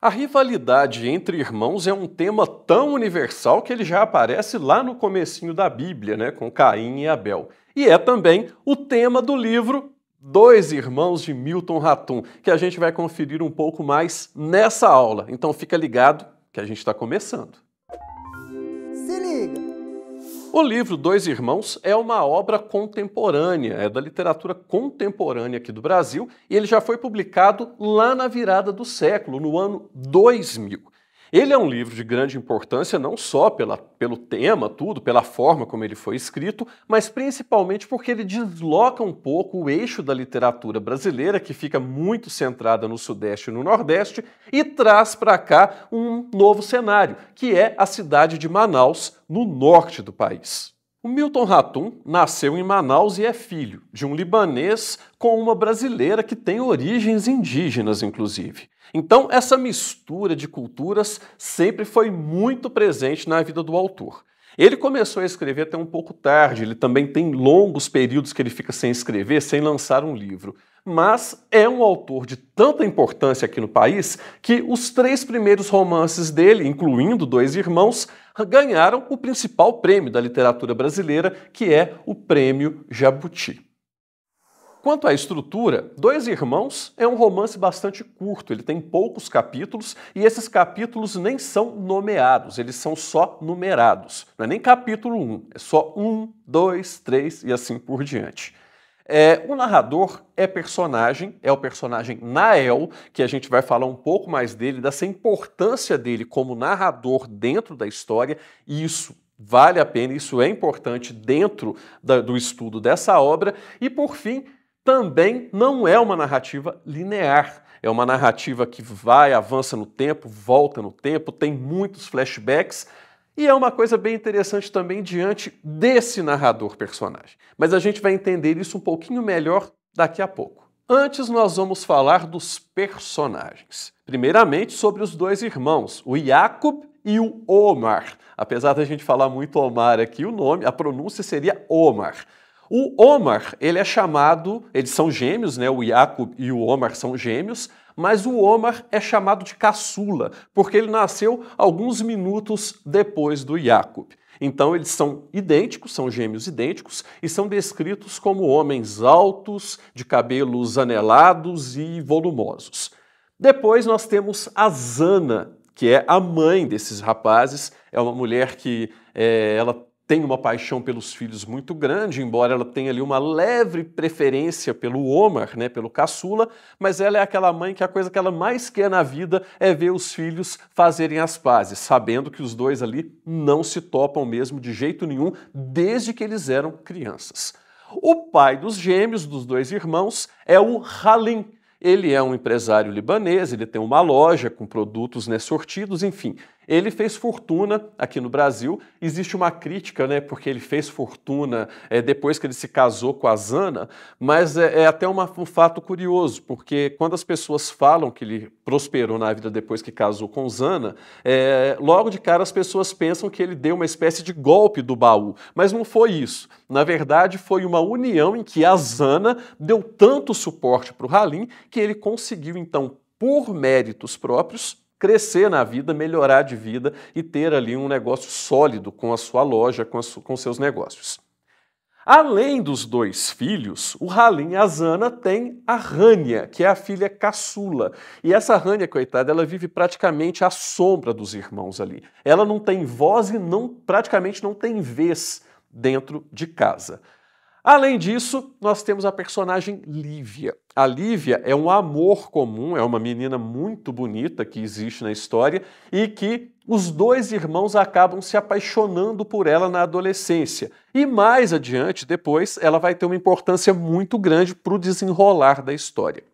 A rivalidade entre irmãos é um tema tão universal que ele já aparece lá no comecinho da Bíblia, né, com Caim e Abel. E é também o tema do livro Dois Irmãos, de Milton Hatoum, que a gente vai conferir um pouco mais nessa aula. Então fica ligado que a gente está começando. Se liga! O livro Dois Irmãos é uma obra contemporânea, é da literatura contemporânea aqui do Brasil, e ele já foi publicado lá na virada do século, no ano 2000. Ele é um livro de grande importância não só pelo tema, tudo, pela forma como ele foi escrito, mas principalmente porque ele desloca um pouco o eixo da literatura brasileira, que fica muito centrada no Sudeste e no Nordeste, e traz para cá um novo cenário, que é a cidade de Manaus, no norte do país. O Milton Hatoum nasceu em Manaus e é filho de um libanês com uma brasileira que tem origens indígenas, inclusive. Então, essa mistura de culturas sempre foi muito presente na vida do autor. Ele começou a escrever até um pouco tarde, ele também tem longos períodos que ele fica sem escrever, sem lançar um livro. Mas é um autor de tanta importância aqui no país que os três primeiros romances dele, incluindo Dois Irmãos, ganharam o principal prêmio da literatura brasileira, que é o Prêmio Jabuti. Quanto à estrutura, Dois Irmãos é um romance bastante curto, ele tem poucos capítulos e esses capítulos nem são nomeados, eles são só numerados. Não é nem capítulo 1, é só 1, 2, 3 e assim por diante. O narrador é o personagem Nael, que a gente vai falar um pouco mais dele, dessa importância dele como narrador dentro da história, e isso vale a pena, isso é importante dentro do estudo dessa obra, e por fim, também não é uma narrativa linear. É uma narrativa que vai, avança no tempo, volta no tempo, tem muitos flashbacks e é uma coisa bem interessante também diante desse narrador-personagem. Mas a gente vai entender isso um pouquinho melhor daqui a pouco. Antes, nós vamos falar dos personagens. Primeiramente, sobre os dois irmãos, o Yaqub e o Omar. Apesar da gente falar muito Omar aqui, o nome, a pronúncia seria Omar. O Omar, ele é chamado, eles são gêmeos, né? O Yaqub e o Omar são gêmeos, mas o Omar é chamado de caçula, porque ele nasceu alguns minutos depois do Yaqub. Então eles são idênticos, são gêmeos idênticos, e são descritos como homens altos, de cabelos anelados e volumosos. Depois nós temos a Zana, que é a mãe desses rapazes, é uma mulher que ela tem uma paixão pelos filhos muito grande, embora ela tenha ali uma leve preferência pelo Omar, né, pelo caçula, mas ela é aquela mãe que a coisa que ela mais quer na vida é ver os filhos fazerem as pazes, sabendo que os dois ali não se topam mesmo de jeito nenhum desde que eles eram crianças. O pai dos gêmeos, dos dois irmãos, é o Halim. Ele é um empresário libanês, ele tem uma loja com produtos, né, sortidos, enfim. Ele fez fortuna aqui no Brasil. Existe uma crítica, né, porque ele fez fortuna depois que ele se casou com a Zana, mas é até um fato curioso, porque quando as pessoas falam que ele prosperou na vida depois que casou com Zana, logo de cara as pessoas pensam que ele deu uma espécie de golpe do baú, mas não foi isso. Na verdade, foi uma união em que a Zana deu tanto suporte para o Halim que ele conseguiu, então, por méritos próprios, crescer na vida, melhorar de vida e ter ali um negócio sólido com a sua loja, com seus negócios. Além dos dois filhos, o Halim e a Zana tem a Rânia, que é a filha caçula. E essa Rânia, coitada, ela vive praticamente à sombra dos irmãos ali. Ela não tem voz e praticamente não tem vez dentro de casa. Além disso, nós temos a personagem Lívia. A Lívia é um amor comum, é uma menina muito bonita que existe na história e que os dois irmãos acabam se apaixonando por ela na adolescência. E mais adiante, depois, ela vai ter uma importância muito grande para o desenrolar da história.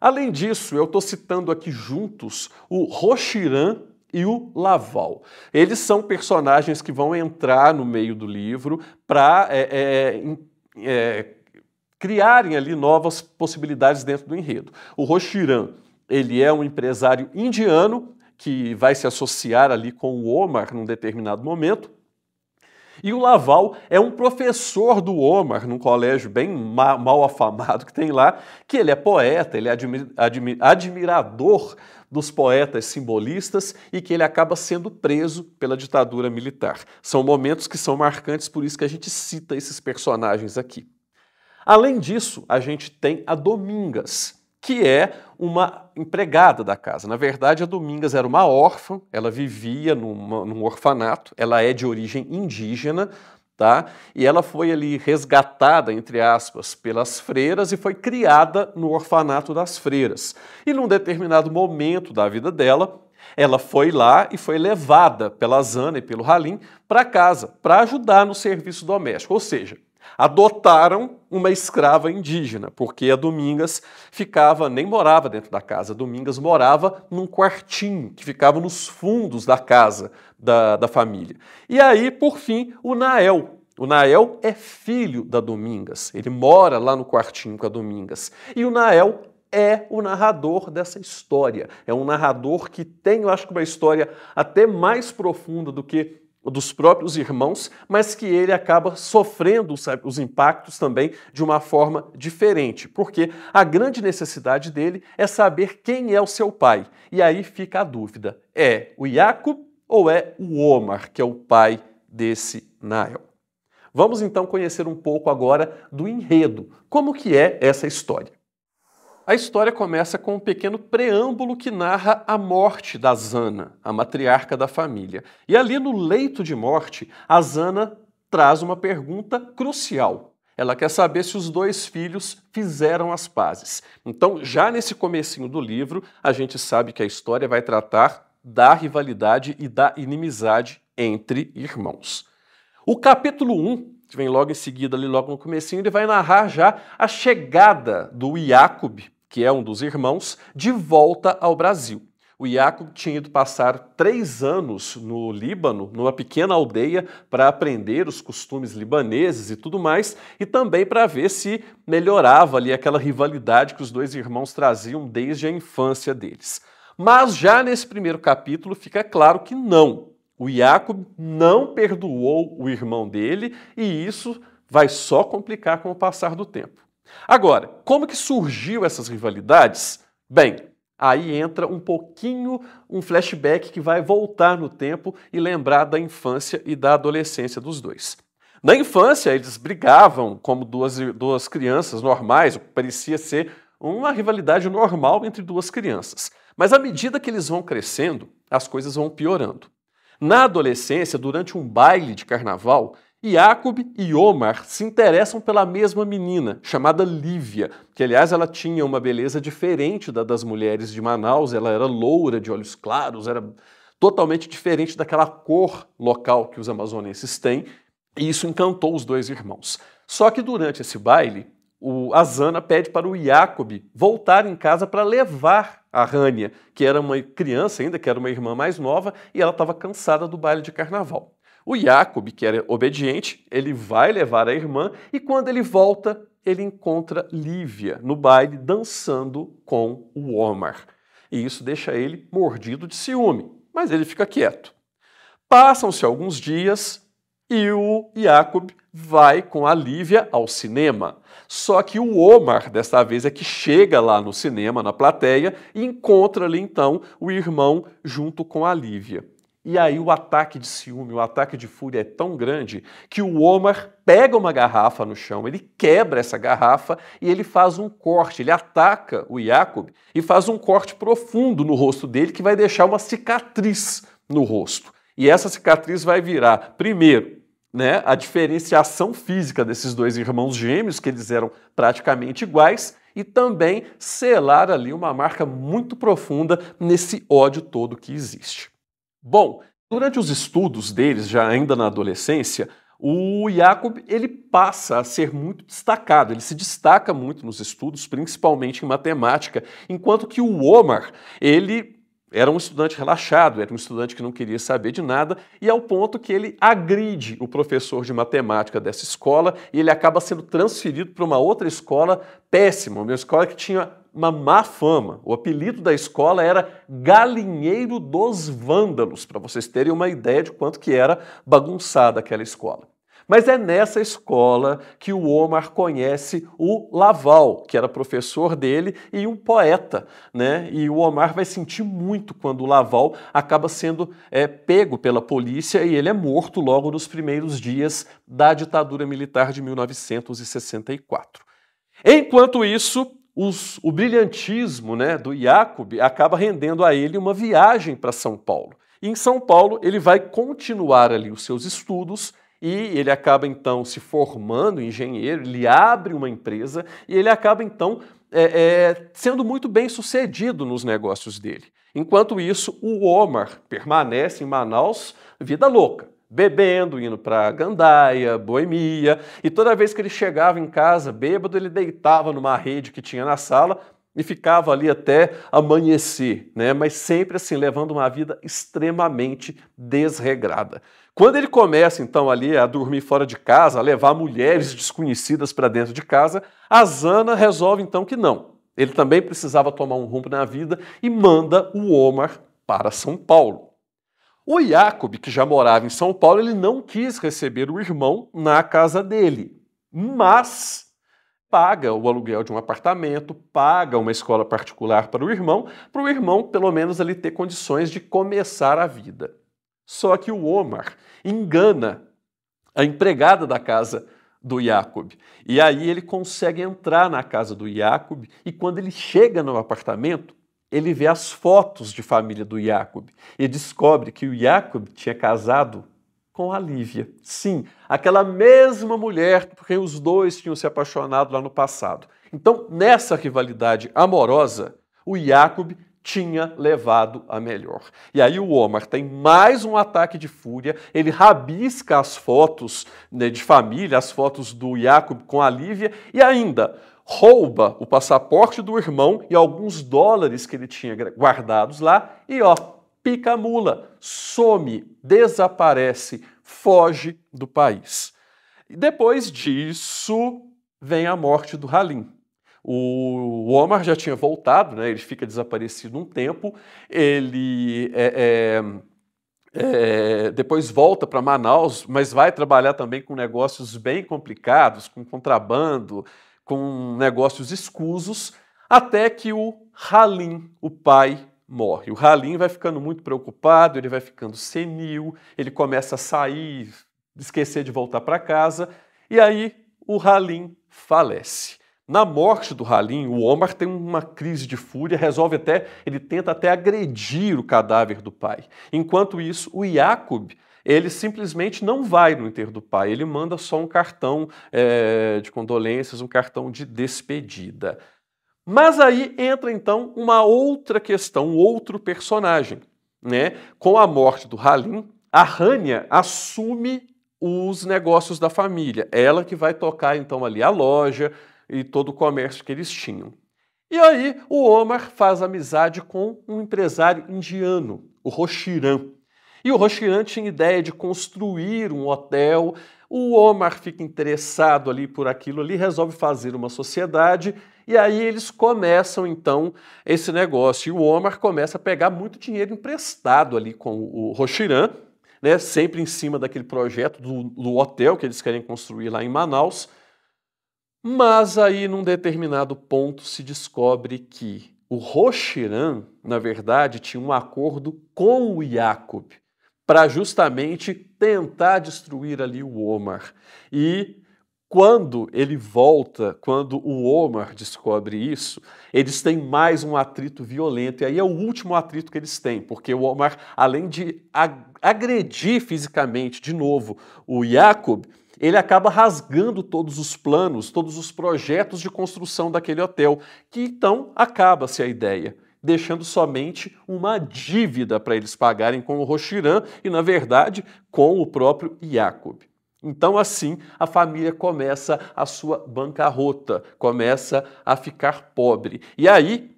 Além disso, eu estou citando aqui juntos o Roxiran e o Laval. Eles são personagens que vão entrar no meio do livro para criarem ali novas possibilidades dentro do enredo. O Roshiran, ele é um empresário indiano que vai se associar ali com o Omar num determinado momento. E o Laval é um professor do Omar, num colégio bem mal afamado que tem lá, que ele é poeta, ele é admirador dos poetas simbolistas e que ele acaba sendo preso pela ditadura militar. São momentos que são marcantes, por isso que a gente cita esses personagens aqui. Além disso, a gente tem a Domingas, que é uma empregada da casa. Na verdade, a Domingas era uma órfã, ela vivia num orfanato, ela é de origem indígena, tá? E ela foi ali resgatada, entre aspas, pelas freiras e foi criada no orfanato das freiras. E num determinado momento da vida dela, ela foi lá e foi levada pela Zana e pelo Halim para casa, para ajudar no serviço doméstico, ou seja, adotaram uma escrava indígena, porque a Domingas nem morava dentro da casa, a Domingas morava num quartinho que ficava nos fundos da casa da família. E aí, por fim, o Nael. O Nael é filho da Domingas, ele mora lá no quartinho com a Domingas. E o Nael é o narrador dessa história, é um narrador que tem, eu acho que uma história até mais profunda do que dos próprios irmãos, mas que ele acaba sofrendo, sabe, os impactos também de uma forma diferente, porque a grande necessidade dele é saber quem é o seu pai. E aí fica a dúvida, é o Yaqub ou é o Omar, que é o pai desse Nael? Vamos então conhecer um pouco agora do enredo, como que é essa história. A história começa com um pequeno preâmbulo que narra a morte da Zana, a matriarca da família. E ali no leito de morte, a Zana traz uma pergunta crucial. Ela quer saber se os dois filhos fizeram as pazes. Então, já nesse comecinho do livro, a gente sabe que a história vai tratar da rivalidade e da inimizade entre irmãos. O capítulo 1 vem logo em seguida, ali logo no comecinho, ele vai narrar já a chegada do Yaqub, que é um dos irmãos, de volta ao Brasil. O Yaqub tinha ido passar 3 anos no Líbano, numa pequena aldeia, para aprender os costumes libaneses e tudo mais, e também para ver se melhorava ali aquela rivalidade que os dois irmãos traziam desde a infância deles. Mas já nesse primeiro capítulo fica claro que não. O Yaqub não perdoou o irmão dele e isso vai só complicar com o passar do tempo. Agora, como que surgiu essas rivalidades? Bem, aí entra um pouquinho um flashback que vai voltar no tempo e lembrar da infância e da adolescência dos dois. Na infância, eles brigavam como duas crianças normais, o que parecia ser uma rivalidade normal entre duas crianças. Mas à medida que eles vão crescendo, as coisas vão piorando. Na adolescência, durante um baile de carnaval, Yaqub e Omar se interessam pela mesma menina, chamada Lívia, que aliás ela tinha uma beleza diferente das mulheres de Manaus, ela era loura, de olhos claros, era totalmente diferente daquela cor local que os amazonenses têm, e isso encantou os dois irmãos. Só que durante esse baile, a Zana pede para o Yaqub voltar em casa para levar a Rânia, que era uma criança ainda, que era uma irmã mais nova, e ela estava cansada do baile de carnaval. O Yaqub, que era obediente, ele vai levar a irmã e quando ele volta, ele encontra Lívia no baile dançando com o Omar. E isso deixa ele mordido de ciúme, mas ele fica quieto. Passam-se alguns dias e o Yaqub vai com a Lívia ao cinema. Só que o Omar, desta vez, é que chega lá no cinema, na plateia, e encontra ali, então, o irmão junto com a Lívia. E aí o ataque de ciúme, o ataque de fúria é tão grande que o Omar pega uma garrafa no chão, ele quebra essa garrafa e ele faz um corte, ele ataca o Yaqub e faz um corte profundo no rosto dele que vai deixar uma cicatriz no rosto. E essa cicatriz vai virar, primeiro, né, a diferenciação física desses dois irmãos gêmeos, que eles eram praticamente iguais, e também selar ali uma marca muito profunda nesse ódio todo que existe. Bom, durante os estudos deles, já ainda na adolescência, o Yaqub, ele passa a ser muito destacado, ele se destaca muito nos estudos, principalmente em matemática, enquanto que o Omar, ele era um estudante relaxado, era um estudante que não queria saber de nada e ao ponto que ele agride o professor de matemática dessa escola e ele acaba sendo transferido para uma outra escola péssima, uma escola que tinha uma má fama. O apelido da escola era Galinheiro dos Vândalos, para vocês terem uma ideia de quanto que era bagunçada aquela escola. Mas é nessa escola que o Omar conhece o Laval, que era professor dele e um poeta, né? E o Omar vai sentir muito quando o Laval acaba sendo pego pela polícia e ele é morto logo nos primeiros dias da ditadura militar de 1964. Enquanto isso, o brilhantismo, né, do Yaqub acaba rendendo a ele uma viagem para São Paulo. E em São Paulo ele vai continuar ali os seus estudos. E ele acaba, então, se formando engenheiro, ele abre uma empresa e ele acaba, então, sendo muito bem sucedido nos negócios dele. Enquanto isso, o Omar permanece em Manaus, vida louca, bebendo, indo para gandaia, boemia, e toda vez que ele chegava em casa bêbado, ele deitava numa rede que tinha na sala e ficava ali até amanhecer, né? Mas sempre assim, levando uma vida extremamente desregrada. Quando ele começa, então, ali a dormir fora de casa, a levar mulheres desconhecidas para dentro de casa, a Zana resolve, então, que não. Ele também precisava tomar um rumo na vida e manda o Omar para São Paulo. O Yaqub, que já morava em São Paulo, ele não quis receber o irmão na casa dele, mas paga o aluguel de um apartamento, paga uma escola particular para o irmão, pelo menos, ali ter condições de começar a vida. Só que o Omar engana a empregada da casa do Yaqub. E aí ele consegue entrar na casa do Yaqub e quando ele chega no apartamento, ele vê as fotos de família do Yaqub e descobre que o Yaqub tinha casado com a Lívia. Sim, aquela mesma mulher por quem os dois tinham se apaixonado lá no passado. Então, nessa rivalidade amorosa, o Yaqub tinha levado a melhor. E aí o Omar tem mais um ataque de fúria, ele rabisca as fotos, né, de família, as fotos do Yaqub com a Lívia e ainda rouba o passaporte do irmão e alguns dólares que ele tinha guardados lá e, ó, pica a mula, some, desaparece, foge do país. E depois disso vem a morte do Halim. O Omar já tinha voltado, né? Ele fica desaparecido um tempo, ele depois volta para Manaus, mas vai trabalhar também com negócios bem complicados, com contrabando, com negócios escusos, até que o Halim, o pai, morre. O Halim vai ficando muito preocupado, ele vai ficando senil, ele começa a sair, esquecer de voltar para casa, e aí o Halim falece. Na morte do Halim, o Omar tem uma crise de fúria, resolve até, ele tenta até agredir o cadáver do pai. Enquanto isso, o Yaqub, ele simplesmente não vai no enterro do pai, ele manda só um cartão de condolências, um cartão de despedida. Mas aí entra, então, uma outra questão, um outro personagem, né? Com a morte do Halim, a Rânia assume os negócios da família. Ela que vai tocar, então, ali a loja e todo o comércio que eles tinham. E aí o Omar faz amizade com um empresário indiano, o Roxiran. E o Roxiran tinha ideia de construir um hotel. O Omar fica interessado ali por aquilo ali, resolve fazer uma sociedade e aí eles começam, então, esse negócio. E o Omar começa a pegar muito dinheiro emprestado ali com o Roxiran, né, sempre em cima daquele projeto do hotel que eles querem construir lá em Manaus. Mas aí, num determinado ponto, se descobre que o Roxiran, na verdade, tinha um acordo com o Yaqub para justamente tentar destruir ali o Omar. E quando ele volta, quando o Omar descobre isso, eles têm mais um atrito violento. E aí é o último atrito que eles têm, porque o Omar, além de agredir fisicamente de novo o Yaqub, ele acaba rasgando todos os planos, todos os projetos de construção daquele hotel, que então acaba-se a ideia, deixando somente uma dívida para eles pagarem com o Roxiran e, na verdade, com o próprio Yaqub. Então, assim, a família começa a sua bancarrota, começa a ficar pobre. E aí,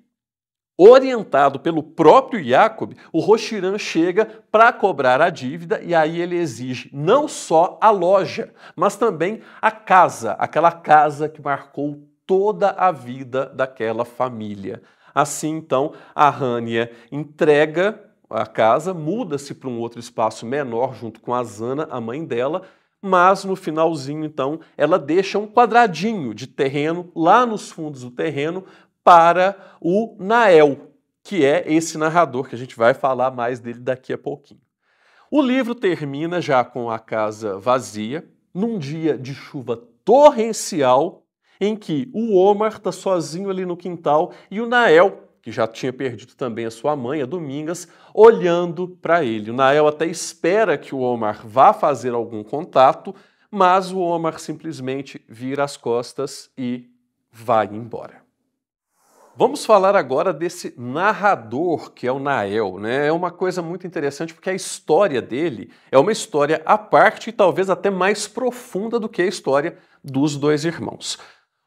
orientado pelo próprio Yaqub, o Roxiran chega para cobrar a dívida e aí ele exige não só a loja, mas também a casa, aquela casa que marcou toda a vida daquela família. Assim, então, a Rânia entrega a casa, muda-se para um outro espaço menor junto com a Zana, a mãe dela, mas no finalzinho, então, ela deixa um quadradinho de terreno lá nos fundos do terreno para o Nael, que é esse narrador que a gente vai falar mais dele daqui a pouquinho. O livro termina já com a casa vazia, num dia de chuva torrencial, em que o Omar está sozinho ali no quintal e o Nael, que já tinha perdido também a sua mãe, a Domingas, olhando para ele. O Nael até espera que o Omar vá fazer algum contato, mas o Omar simplesmente vira as costas e vai embora. Vamos falar agora desse narrador que é o Nael, né? É uma coisa muito interessante porque a história dele é uma história à parte e talvez até mais profunda do que a história dos dois irmãos.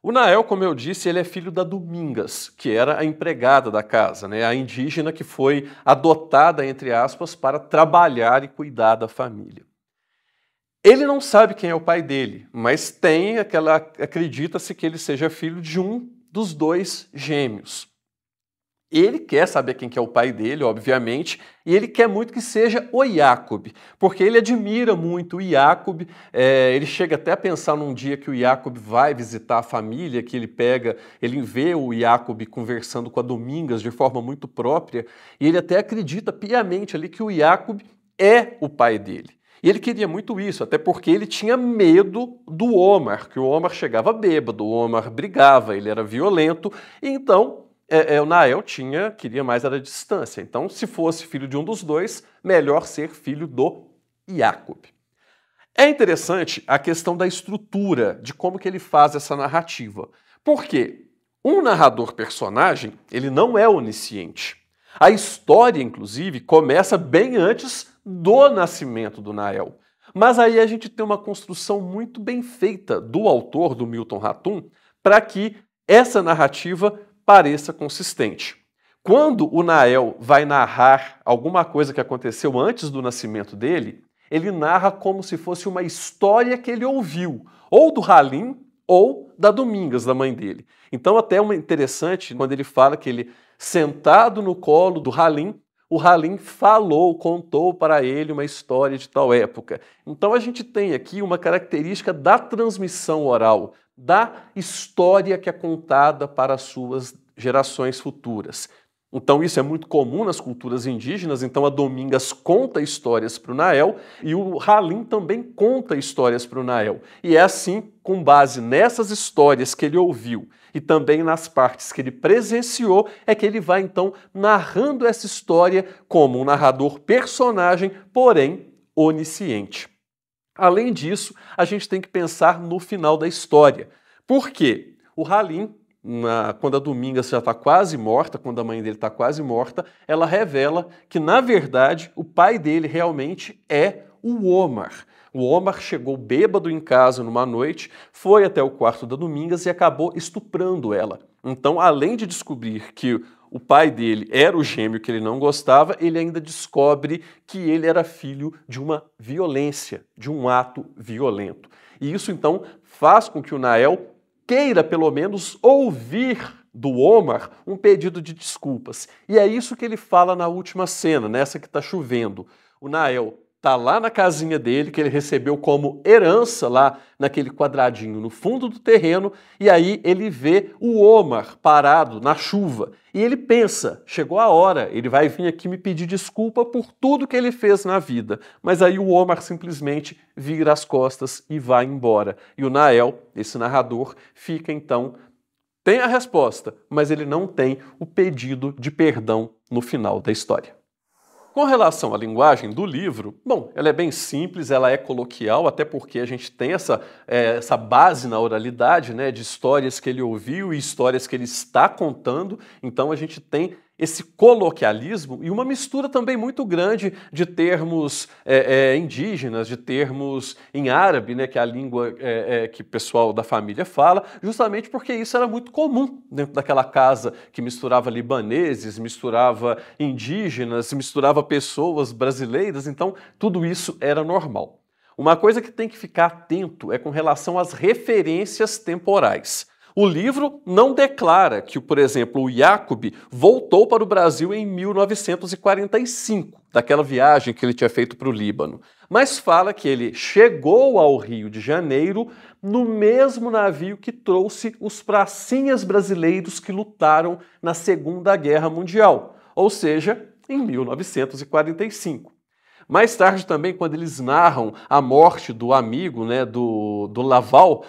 O Nael, como eu disse, ele é filho da Domingas, que era a empregada da casa, né? A indígena que foi adotada, entre aspas, para trabalhar e cuidar da família. Ele não sabe quem é o pai dele, mas tem aquela... acredita-se que ele seja filho de um dos dois gêmeos. Ele quer saber quem que é o pai dele, obviamente, e ele quer muito que seja o Yaqub, porque ele admira muito o Yaqub, ele chega até a pensar num dia que o Yaqub vai visitar a família, que ele vê o Yaqub conversando com a Domingas de forma muito própria, e ele até acredita piamente ali que o Yaqub é o pai dele. E ele queria muito isso, até porque ele tinha medo do Omar, que o Omar chegava bêbado, o Omar brigava, ele era violento, e então o Nael queria mais era a distância. Então, se fosse filho de um dos dois, melhor ser filho do Yaqub. É interessante a questão da estrutura, de como que ele faz essa narrativa. Porque um narrador-personagem, ele não é onisciente. A história, inclusive, começa bem antes do nascimento do Nael. Mas aí a gente tem uma construção muito bem feita do autor, do Milton Hatoum, para que essa narrativa pareça consistente. Quando o Nael vai narrar alguma coisa que aconteceu antes do nascimento dele, ele narra como se fosse uma história que ele ouviu, ou do Halim, ou da Domingas, da mãe dele. Então até é interessante quando ele fala que ele, sentado no colo do Halim, o Halim contou para ele uma história de tal época. Então a gente tem aqui uma característica da transmissão oral, da história que é contada para as suas gerações futuras. Então isso é muito comum nas culturas indígenas, então a Domingas conta histórias para o Nael e o Halim também conta histórias para o Nael. E é assim, com base nessas histórias que ele ouviu e também nas partes que ele presenciou, é que ele vai então narrando essa história como um narrador-personagem, porém onisciente. Além disso, a gente tem que pensar no final da história. Por quê? O Halim, quando a Domingas já está quase morta, quando a mãe dele está quase morta, ela revela que, na verdade, o pai dele realmente é o Omar. O Omar chegou bêbado em casa numa noite, foi até o quarto da Domingas e acabou estuprando ela. Então, além de descobrir que o pai dele era o gêmeo que ele não gostava, ele ainda descobre que ele era filho de uma violência, de um ato violento. E isso, então, faz com que o Nael queira, pelo menos, ouvir do Omar um pedido de desculpas. E é isso que ele fala na última cena, nessa que está chovendo. O Nael está lá na casinha dele, que ele recebeu como herança lá naquele quadradinho no fundo do terreno, e aí ele vê o Omar parado na chuva. E ele pensa, chegou a hora, ele vai vir aqui me pedir desculpa por tudo que ele fez na vida. Mas aí o Omar simplesmente vira as costas e vai embora. E o Nael, esse narrador, fica então... tem a resposta, mas ele não tem o pedido de perdão no final da história. Com relação à linguagem do livro, bom, ela é bem simples, ela é coloquial, até porque a gente tem essa base na oralidade, né, de histórias que ele ouviu e histórias que ele está contando, então a gente tem esse coloquialismo e uma mistura também muito grande de termos indígenas, de termos em árabe, né, que é a língua que o pessoal da família fala, justamente porque isso era muito comum dentro daquela casa que misturava libaneses, misturava indígenas, misturava pessoas brasileiras, então tudo isso era normal. Uma coisa que tem que ficar atento é com relação às referências temporais. O livro não declara que, por exemplo, o Yaqub voltou para o Brasil em 1945, daquela viagem que ele tinha feito para o Líbano, mas fala que ele chegou ao Rio de Janeiro no mesmo navio que trouxe os pracinhas brasileiros que lutaram na Segunda Guerra Mundial, ou seja, em 1945. Mais tarde também, quando eles narram a morte do amigo, né, do Laval,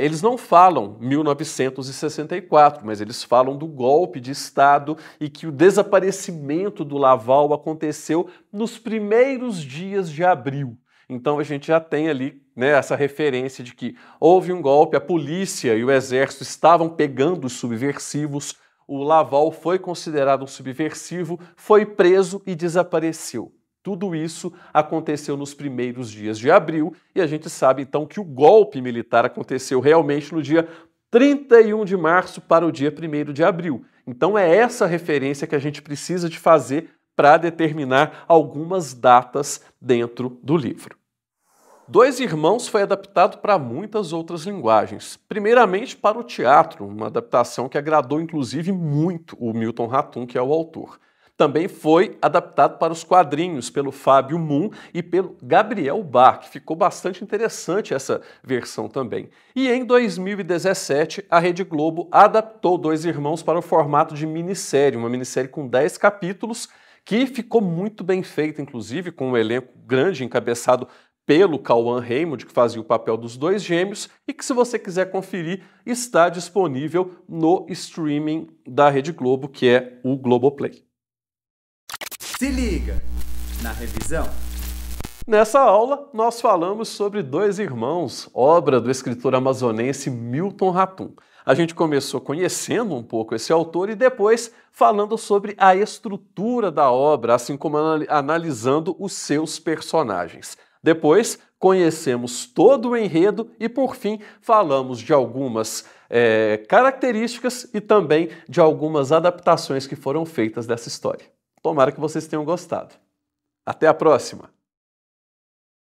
eles não falam 1964, mas eles falam do golpe de Estado e que o desaparecimento do Laval aconteceu nos primeiros dias de abril. Então a gente já tem ali, né, essa referência de que houve um golpe, a polícia e o exército estavam pegando os subversivos, o Laval foi considerado um subversivo, foi preso e desapareceu. Tudo isso aconteceu nos primeiros dias de abril e a gente sabe então que o golpe militar aconteceu realmente no dia 31 de março para o dia 1º de abril. Então é essa referência que a gente precisa de fazer para determinar algumas datas dentro do livro. Dois Irmãos foi adaptado para muitas outras linguagens. Primeiramente para o teatro, uma adaptação que agradou inclusive muito o Milton Hatoum, que é o autor. Também foi adaptado para os quadrinhos pelo Fábio Moon e pelo Gabriel Bar, que ficou bastante interessante essa versão também. E em 2017, a Rede Globo adaptou Dois Irmãos para o formato de minissérie, uma minissérie com 10 capítulos, que ficou muito bem feita, inclusive, com um elenco grande encabeçado pelo Cauã Reimond, que fazia o papel dos dois gêmeos, e que, se você quiser conferir, está disponível no streaming da Rede Globo, que é o Globoplay. Se liga na revisão. Nessa aula, nós falamos sobre Dois Irmãos, obra do escritor amazonense Milton Hatoum. A gente começou conhecendo um pouco esse autor e depois falando sobre a estrutura da obra, assim como analisando os seus personagens. Depois, conhecemos todo o enredo e, por fim, falamos de algumas características e também de algumas adaptações que foram feitas dessa história. Tomara que vocês tenham gostado. Até a próxima!